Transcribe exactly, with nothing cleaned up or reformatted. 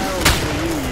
Barrels for you.